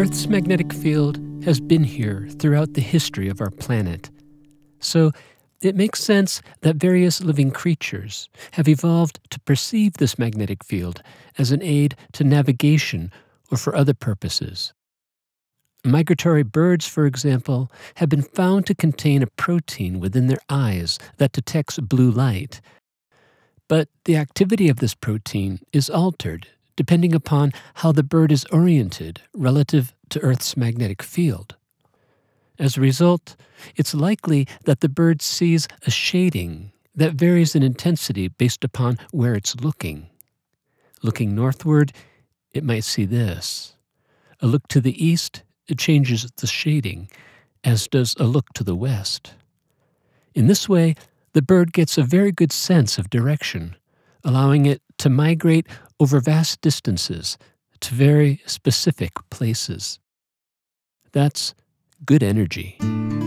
Earth's magnetic field has been here throughout the history of our planet. So it makes sense that various living creatures have evolved to perceive this magnetic field as an aid to navigation or for other purposes. Migratory birds, for example, have been found to contain a protein within their eyes that detects blue light. But the activity of this protein is altered depending upon how the bird is oriented relative to Earth's magnetic field. As a result, it's likely that the bird sees a shading that varies in intensity based upon where it's looking. Looking northward, it might see this. A look to the east, it changes the shading, as does a look to the west. In this way, the bird gets a very good sense of direction, allowing it to migrate over vast distances to very specific places. That's good energy.